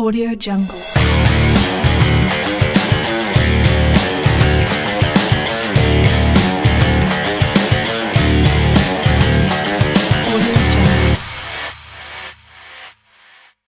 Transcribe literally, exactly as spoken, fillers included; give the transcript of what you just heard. AudioJungle.